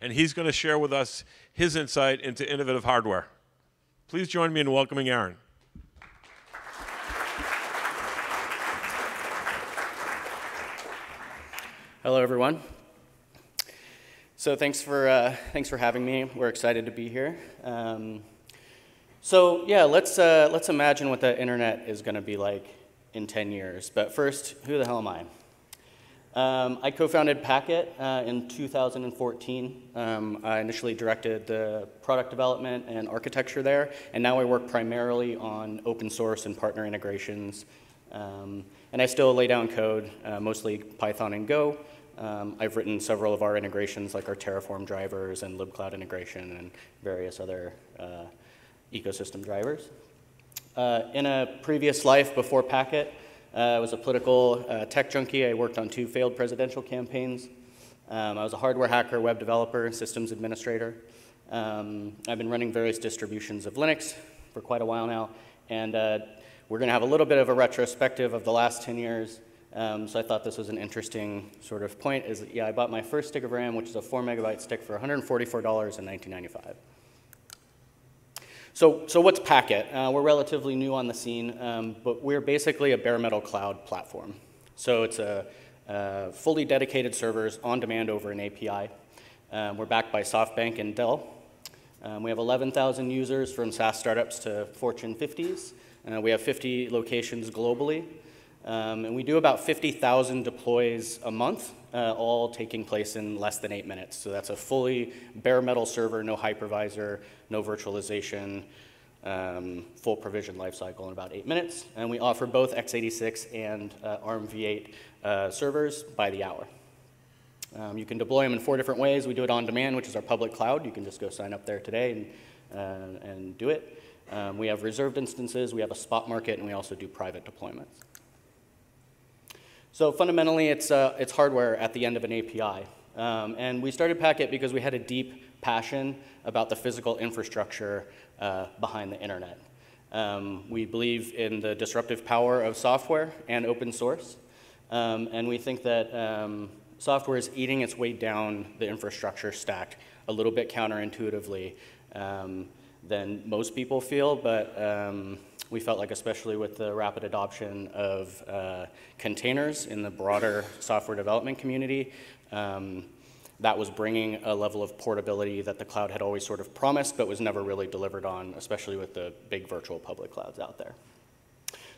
and he's going to share with us his insight into innovative hardware. Please join me in welcoming Aaron. Hello, everyone. So thanks for having me. We're excited to be here. So yeah, let's imagine what the internet is going to be like in 10 years. But first, who the hell am I? I co-founded Packet in 2014. I initially directed the product development and architecture there, and now I work primarily on open source and partner integrations. And I still lay down code, mostly Python and Go. I've written several of our integrations, like our Terraform drivers and LibCloud integration and various other ecosystem drivers. In a previous life before Packet, I was a political tech junkie. I worked on 2 failed presidential campaigns. I was a hardware hacker, web developer, and systems administrator. I've been running various distributions of Linux for quite a while now, and we're going to have a little bit of a retrospective of the last 10 years. So I thought this was an interesting sort of point. Is that, yeah, I bought my first stick of RAM, which is a 4 megabyte stick, for $144 in 1995. So what's Packet? We're relatively new on the scene, but we're basically a bare metal cloud platform. So it's a fully dedicated servers on demand over an API. We're backed by SoftBank and Dell. We have 11,000 users from SaaS startups to Fortune 50s. We have 50 locations globally. And we do about 50,000 deploys a month, all taking place in less than 8 minutes. So that's a fully bare metal server, no hypervisor, no virtualization, full provision lifecycle in about 8 minutes. And we offer both x86 and ARMv8 servers by the hour. You can deploy them in 4 different ways. We do it on demand, which is our public cloud. You can just go sign up there today and do it. We have reserved instances, we have a spot market, and we also do private deployments. So fundamentally, it's hardware at the end of an API. And we started Packet because we had a deep passion about the physical infrastructure behind the internet. We believe in the disruptive power of software and open source. And we think that software is eating its way down the infrastructure stack a little bit counterintuitively than most people feel, but we felt like, especially with the rapid adoption of containers in the broader software development community, that was bringing a level of portability that the cloud had always sort of promised but was never really delivered on, especially with the big virtual public clouds out there.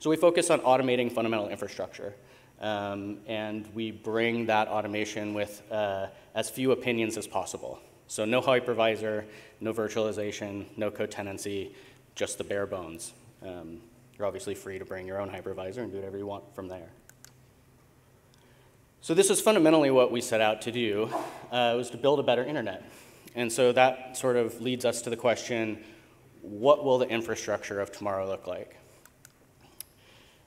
So we focus on automating fundamental infrastructure, and we bring that automation with as few opinions as possible. So no hypervisor, no virtualization, no co-tenancy, just the bare bones. You're obviously free to bring your own hypervisor and do whatever you want from there. So this is fundamentally what we set out to do, was to build a better internet. And so that sort of leads us to the question, what will the infrastructure of tomorrow look like?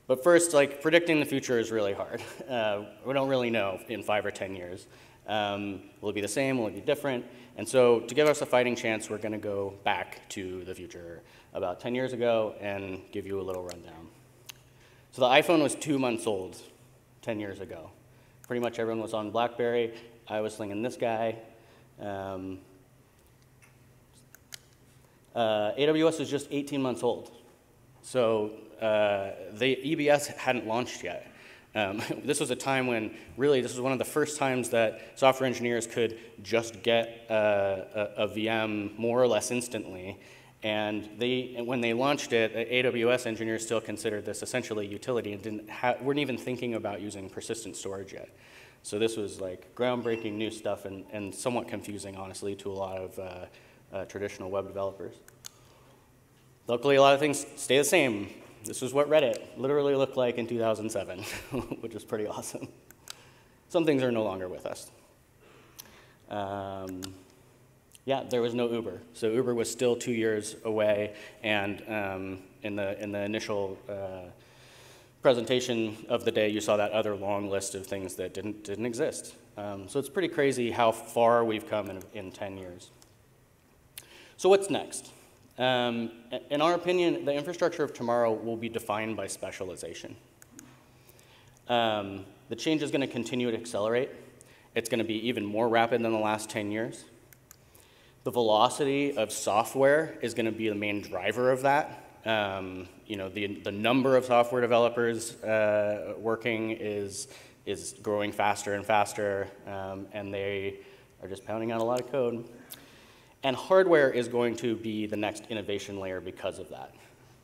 But first, like, predicting the future is really hard. We don't really know in 5 or 10 years. Will it be the same? Will it be different? And so to give us a fighting chance, we're going to go back to the future about 10 years ago and give you a little rundown. So the iPhone was 2 months old 10 years ago. Pretty much everyone was on BlackBerry. I was slinging this guy. AWS was just 18 months old. So the EBS hadn't launched yet. This was a time when, really, this was one of the first times that software engineers could just get a VM more or less instantly. And when they launched it, AWS engineers still considered this essentially utility and weren't even thinking about using persistent storage yet. So this was like groundbreaking new stuff and somewhat confusing, honestly, to a lot of traditional web developers. Luckily, a lot of things stay the same. This is what Reddit literally looked like in 2007, which is pretty awesome. Some things are no longer with us. Yeah, there was no Uber. So Uber was still 2 years away, and in the initial presentation of the day, you saw that other long list of things that didn't exist. So it's pretty crazy how far we've come in 10 years. So what's next? In our opinion, the infrastructure of tomorrow will be defined by specialization. The change is going to continue to accelerate. It's going to be even more rapid than the last 10 years. The velocity of software is going to be the main driver of that. You know, the number of software developers working is growing faster and faster, and they are just pounding out a lot of code. And hardware is going to be the next innovation layer because of that.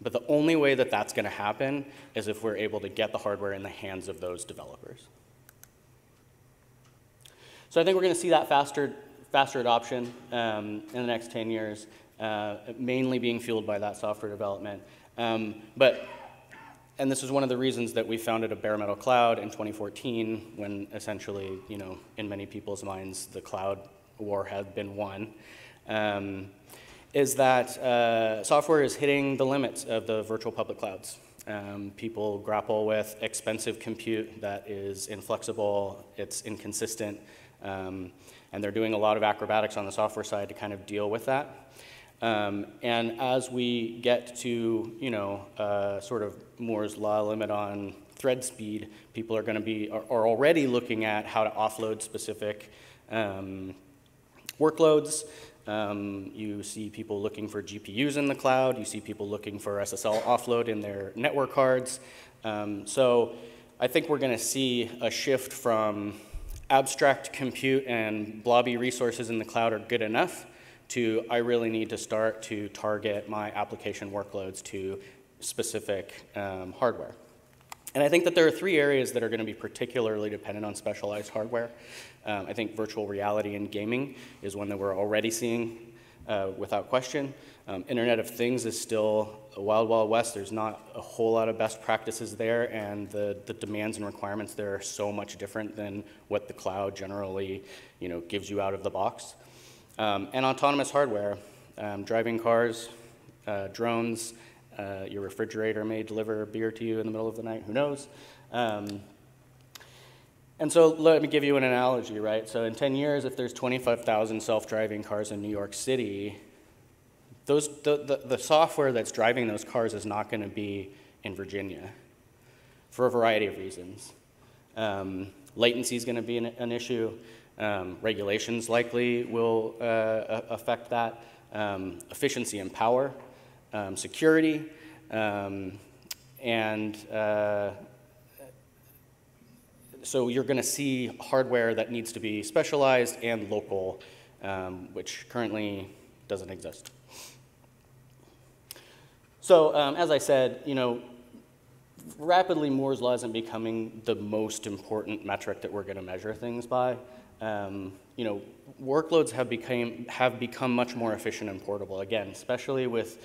But the only way that that's going to happen is if we're able to get the hardware in the hands of those developers. So I think we're going to see that faster adoption in the next 10 years. Mainly being fueled by that software development. And this is one of the reasons that we founded a bare metal cloud in 2014 when essentially, you know, in many people's minds, the cloud war had been won, is that software is hitting the limits of the virtual public clouds. People grapple with expensive compute that is inflexible, it's inconsistent, and they're doing a lot of acrobatics on the software side to kind of deal with that. And as we get to, you know, sort of Moore's Law limit on thread speed, people are going to be, are already looking at how to offload specific workloads. You see people looking for GPUs in the cloud. You see people looking for SSL offload in their network cards. So I think we're going to see a shift from abstract compute and blobby resources in the cloud are good enough to I really need to start to target my application workloads to specific hardware. And I think that there are three areas that are going to be particularly dependent on specialized hardware. I think virtual reality and gaming is one that we're already seeing without question. Internet of Things is still a wild, wild west. There's not a whole lot of best practices there, and the demands and requirements there are so much different than what the cloud generally, you know, gives you out of the box. And autonomous hardware, driving cars, drones, your refrigerator may deliver beer to you in the middle of the night, who knows? And so let me give you an analogy, right? So in 10 years, if there's 25,000 self-driving cars in New York City, those, the software that's driving those cars is not going to be in Virginia for a variety of reasons. Latency is going to be an issue. Regulations likely will affect that. Efficiency and power, security, and so you're going to see hardware that needs to be specialized and local, which currently doesn't exist. So as I said, you know, rapidly Moore's Law isn't becoming the most important metric that we're going to measure things by. You know, workloads have become much more efficient and portable. Again, especially with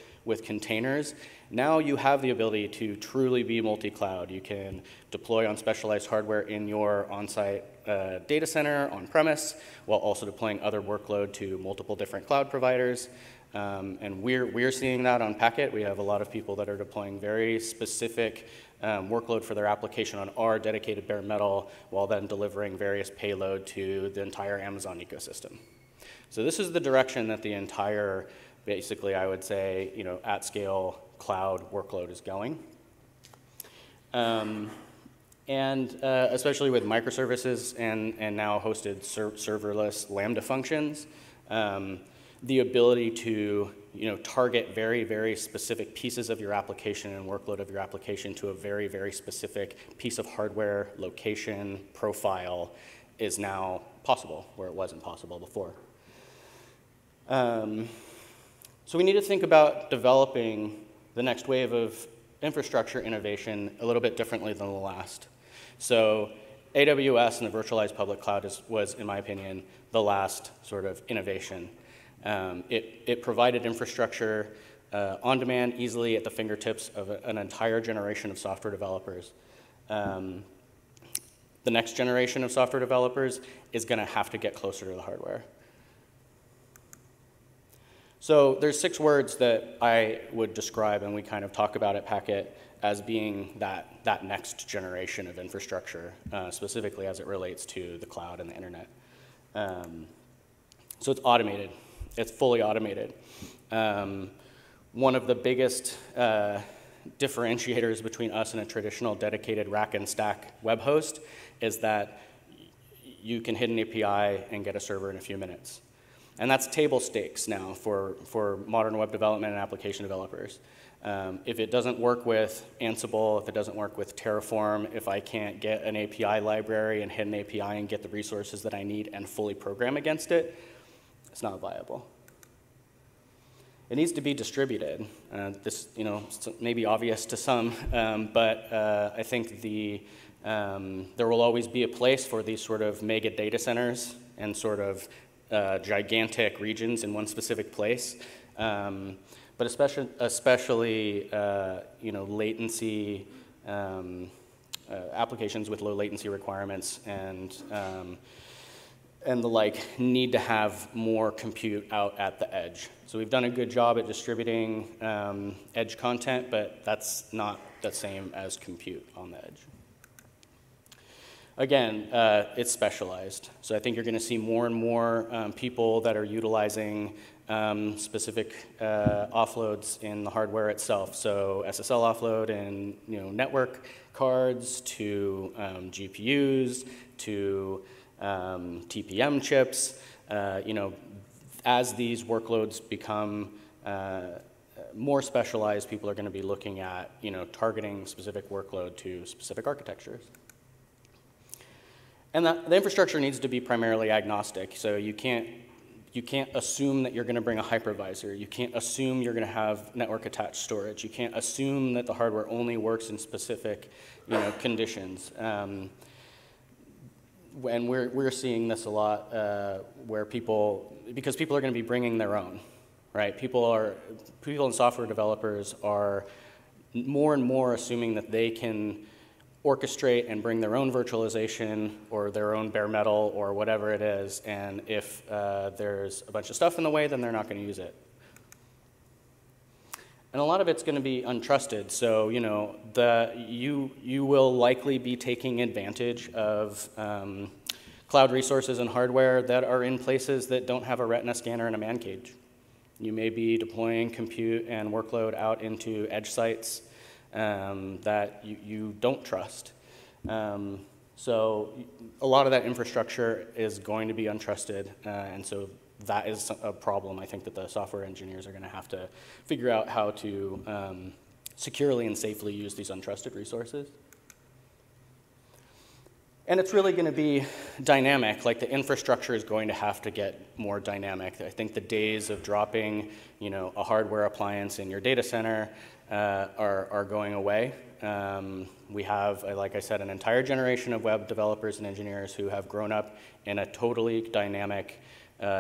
containers, now you have the ability to truly be multi-cloud. You can deploy on specialized hardware in your on-site data center on premise, while also deploying other workload to multiple different cloud providers. And we're seeing that on Packet. We have a lot of people that are deploying very specific workload for their application on our dedicated bare metal, while then delivering various payload to the entire Amazon ecosystem. So this is the direction that the entire, basically I would say, you know, at scale cloud workload is going. And especially with microservices and now hosted serverless Lambda functions, the ability to, you know, target very, very specific pieces of your application and workload of your application to a very, very specific piece of hardware, location, profile is now possible where it wasn't possible before. So we need to think about developing the next wave of infrastructure innovation a little bit differently than the last. So AWS and the virtualized public cloud was, in my opinion, the last sort of innovation. It provided infrastructure on demand, easily at the fingertips of an entire generation of software developers. The next generation of software developers is going to have to get closer to the hardware. So there's six words that I would describe, and we kind of talk about at Packet, as being that next generation of infrastructure, specifically as it relates to the cloud and the internet. So it's automated. It's fully automated. One of the biggest differentiators between us and a traditional dedicated rack and stack web host is that you can hit an API and get a server in a few minutes. And that's table stakes now for modern web development and application developers. If it doesn't work with Ansible, if it doesn't work with Terraform, if I can't get an API library and hit an API and get the resources that I need and fully program against it, it's not viable. It needs to be distributed. This, you know, may be obvious to some, but I think there will always be a place for these sort of mega data centers and sort of gigantic regions in one specific place. But especially you know, latency, applications with low latency requirements and the like need to have more compute out at the edge. So we've done a good job at distributing edge content, but that's not the same as compute on the edge. Again, it's specialized. So I think you're gonna see more and more people that are utilizing specific offloads in the hardware itself. So SSL offload and, you know, network cards to GPUs to TPM chips. You know, as these workloads become more specialized, people are going to be looking at, you know, targeting specific workload to specific architectures. And the infrastructure needs to be primarily agnostic. So you can't assume that you're going to bring a hypervisor. You can't assume you're going to have network-attached storage. You can't assume that the hardware only works in specific, you know, conditions. And we're seeing this a lot where people, because people are going to be bringing their own, right? People and software developers are more and more assuming that they can orchestrate and bring their own virtualization or their own bare metal or whatever it is. And if there's a bunch of stuff in the way, then they're not going to use it. And a lot of it's going to be untrusted, so you know you will likely be taking advantage of cloud resources and hardware that are in places that don't have a retina scanner and a man cage. You may be deploying compute and workload out into edge sites that you don't trust. So a lot of that infrastructure is going to be untrusted, and so that is a problem, I think, that the software engineers are going to have to figure out how to securely and safely use these untrusted resources. And it's really going to be dynamic. Like, the infrastructure is going to have to get more dynamic. I think the days of dropping, you know, a hardware appliance in your data center are going away. We have, like I said, an entire generation of web developers and engineers who have grown up in a totally dynamic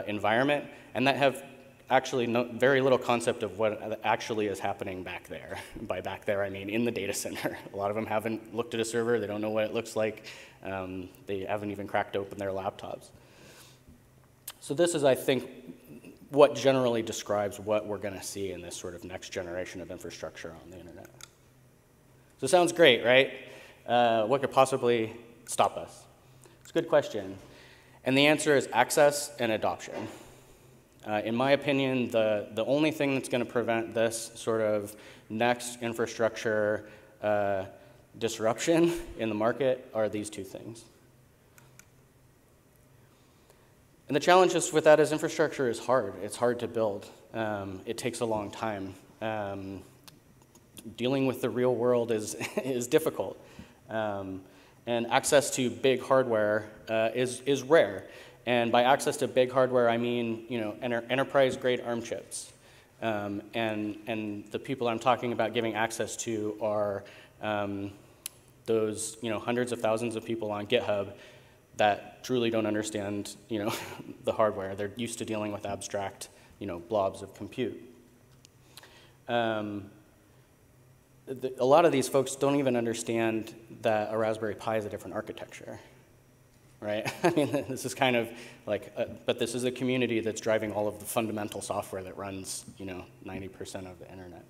environment, and that have actually very little concept of what actually is happening back there. By back there, I mean in the data center. A lot of them haven't looked at a server. They don't know what it looks like. They haven't even cracked open their laptops. So this is, I think, what generally describes what we're going to see in this sort of next generation of infrastructure on the internet. So it sounds great, right? What could possibly stop us? It's a good question. And the answer is access and adoption. In my opinion, the only thing that's going to prevent this sort of next infrastructure disruption in the market are these two things. And the challenge with that is infrastructure is hard. It's hard to build. It takes a long time. Dealing with the real world is difficult. And access to big hardware is rare. And by access to big hardware, I mean, you know, enterprise-grade ARM chips. And the people I'm talking about giving access to are those, you know, hundreds of thousands of people on GitHub that truly don't understand, you know, the hardware. They're used to dealing with abstract, you know, blobs of compute. A lot of these folks don't even understand that a Raspberry Pi is a different architecture, right? I mean, this is kind of like, but this is a community that's driving all of the fundamental software that runs, you know, 90% of the internet.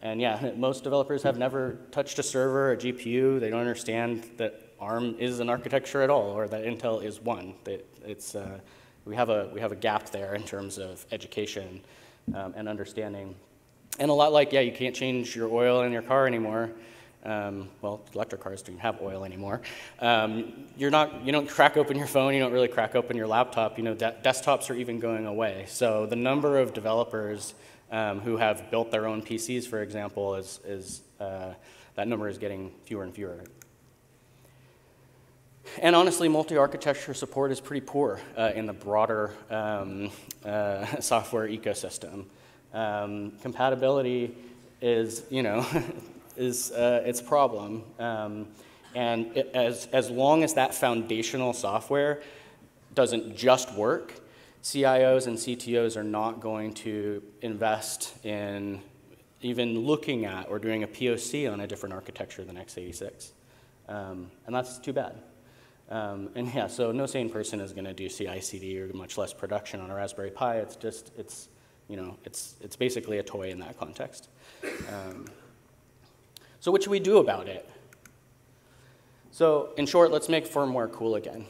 And yeah, most developers have never touched a server, a GPU. They don't understand that ARM is an architecture at all, or that Intel is one. It's we have a gap there in terms of education and understanding. And a lot like, yeah, you can't change your oil in your car anymore. well, electric cars don't have oil anymore. You don't crack open your phone, you don't really crack open your laptop. You know, desktops are even going away. So the number of developers who have built their own PCs, for example, that number is getting fewer and fewer. And honestly, multi-architecture support is pretty poor in the broader software ecosystem. Compatibility is, its problem. And as long as that foundational software doesn't just work, CIOs and CTOs are not going to invest in even looking at or doing a POC on a different architecture than x86. And that's too bad. And yeah, so no sane person is going to do CI/CD or much less production on a Raspberry Pi. It's just, it's basically a toy in that context. So what should we do about it? So in short, let's make firmware cool again.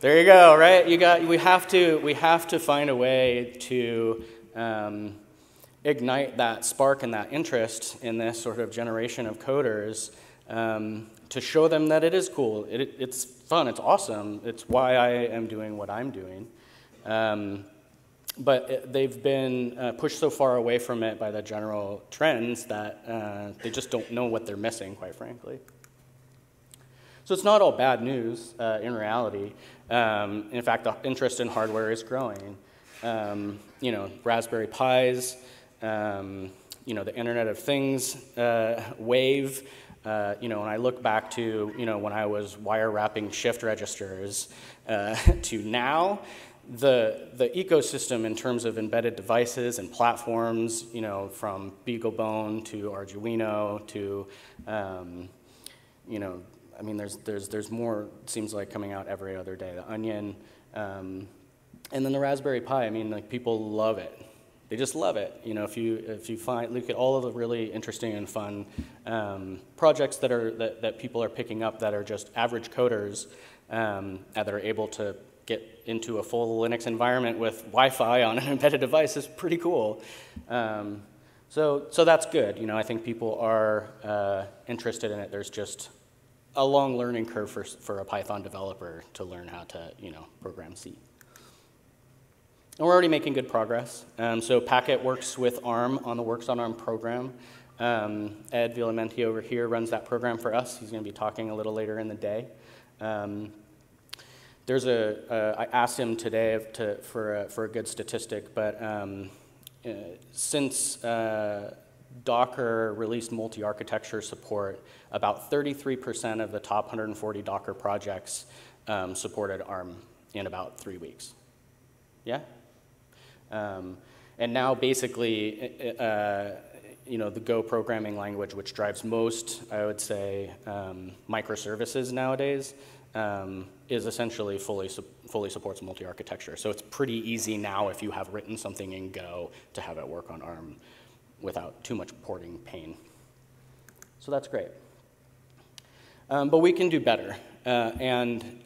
There you go, right? We have to find a way to ignite that spark and that interest in this sort of generation of coders. To show them that it is cool, it's fun, it's awesome, it's why I am doing what I'm doing. But they've been pushed so far away from it by the general trends that they just don't know what they're missing, quite frankly. So it's not all bad news in reality. In fact, the interest in hardware is growing. Raspberry Pis, the Internet of Things wave. When I look back to, when I was wire wrapping shift registers to now, the ecosystem in terms of embedded devices and platforms, from BeagleBone to Arduino to, there's more, it seems like, coming out every other day, the Onion, and then the Raspberry Pi. People love it. They just love it. If you look at all of the really interesting and fun projects that people are picking up that are just average coders that are able to get into a full Linux environment with Wi-Fi on an embedded device is pretty cool. So that's good. I think people are interested in it. There's just a long learning curve for a Python developer to learn how to program C. And we're already making good progress. So Packet works with ARM on the Works on ARM program. Ed Villamenti over here runs that program for us. He's going to be talking a little later in the day. I asked him today for a good statistic, but since Docker released multi-architecture support, about 33% of the top 140 Docker projects supported ARM in about 3 weeks. Yeah? And now, basically, the Go programming language, which drives most, I would say, microservices nowadays, is essentially fully supports multi-architecture. So it's pretty easy now, if you have written something in Go, to have it work on ARM without too much porting pain. So that's great. But we can do better. And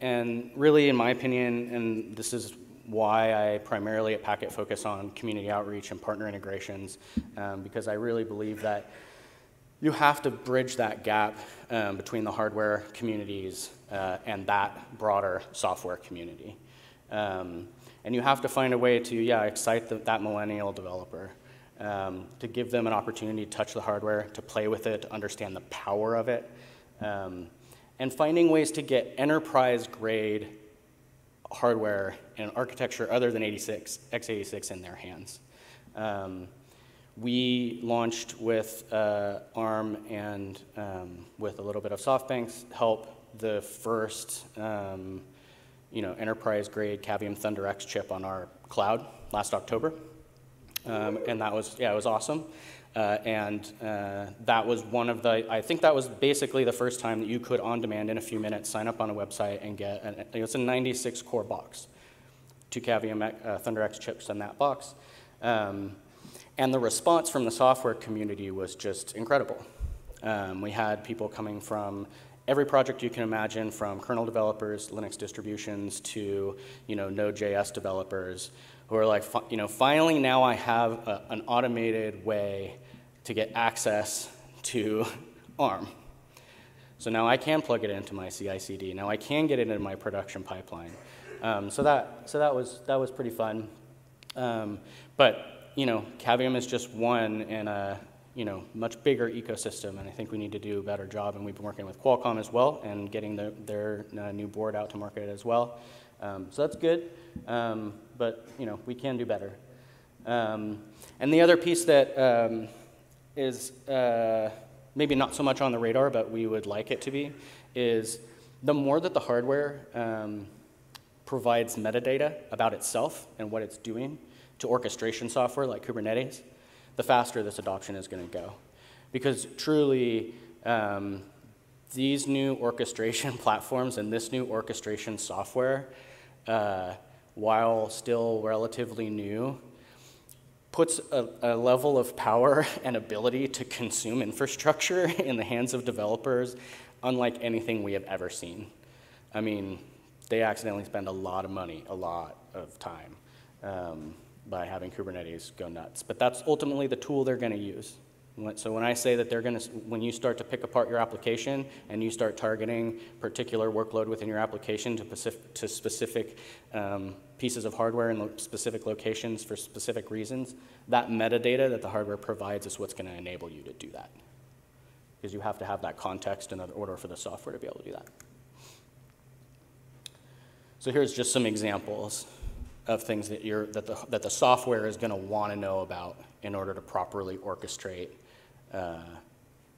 really, in my opinion, and this is why I primarily at Packet focus on community outreach and partner integrations, because I really believe that you have to bridge that gap between the hardware communities and that broader software community. And you have to find a way to, excite that millennial developer, to give them an opportunity to touch the hardware, to play with it, to understand the power of it, and finding ways to get enterprise-grade hardware and architecture other than x86 in their hands. We launched with ARM and with a little bit of SoftBank's help the first enterprise-grade Cavium Thunder X chip on our cloud last October, and that was it was awesome. That was one of the, I think that was basically the first time that you could, on demand, in a few minutes, sign up on a website and get, it's a 96-core box, 2 Cavium Thunder X chips in that box. And the response from the software community was just incredible. We had people coming from every project you can imagine, from kernel developers, Linux distributions, to Node.js developers, who are like, finally now I have an automated way to get access to ARM. So now I can plug it into my CI/CD. Now I can get it into my production pipeline. So that was pretty fun. But you know, Cavium is just one in a much bigger ecosystem, and I think we need to do a better job. And we've been working with Qualcomm as well, and getting their new board out to market as well. So that's good. But you know, we can do better. And the other piece that is maybe not so much on the radar, but we would like it to be, is the more that the hardware provides metadata about itself and what it's doing to orchestration software like Kubernetes, the faster this adoption is going to go. Because truly, these new orchestration platforms and this new orchestration software, while still relatively new, puts a level of power and ability to consume infrastructure in the hands of developers unlike anything we have ever seen. I mean, they accidentally spend a lot of money, a lot of time by having Kubernetes go nuts. But that's ultimately the tool they're going to use. So when I say that they're going to, when you start to pick apart your application and you start targeting particular workload within your application to specific pieces of hardware in specific locations for specific reasons, that metadata that the hardware provides is what's going to enable you to do that. Because you have to have that context in order for the software to be able to do that. So here's just some examples of things that the software is going to want to know about in order to properly orchestrate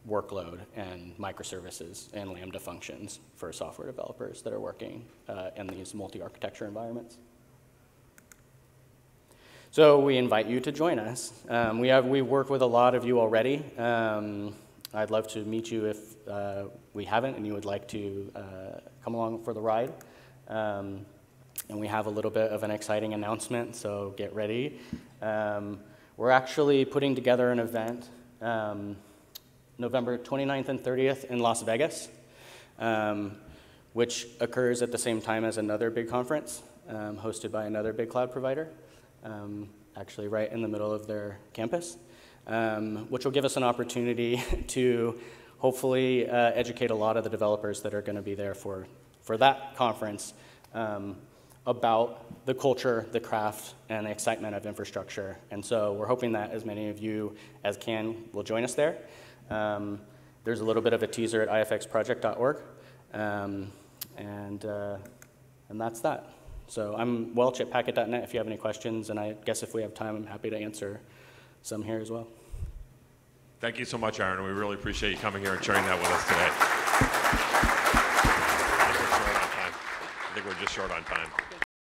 workload and microservices and Lambda functions for software developers that are working in these multi-architecture environments. So we invite you to join us. We work with a lot of you already. I'd love to meet you if we haven't and you would like to come along for the ride. And we have a little bit of an exciting announcement, so get ready. We're actually putting together an event November 29th and 30th in Las Vegas, which occurs at the same time as another big conference hosted by another big cloud provider, actually right in the middle of their campus, which will give us an opportunity to hopefully educate a lot of the developers that are going to be there for that conference about the culture, the craft, and the excitement of infrastructure. And so we're hoping that as many of you as can will join us there. There's a little bit of a teaser at ifxproject.org. And that's that. So I'm Welch at Packet.net if you have any questions. And I guess if we have time, I'm happy to answer some here as well. Thank you so much, Aaron. We really appreciate you coming here and sharing that with us today. I think we're just short on time.